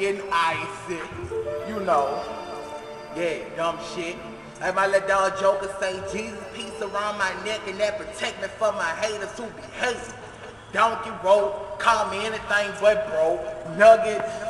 getting icy. You know. Yeah, dumb shit. Like my little dog Joker say, Jesus peace around my neck and that protect me from my haters who be hating. Donkey road, call me anything but bro. Nuggets.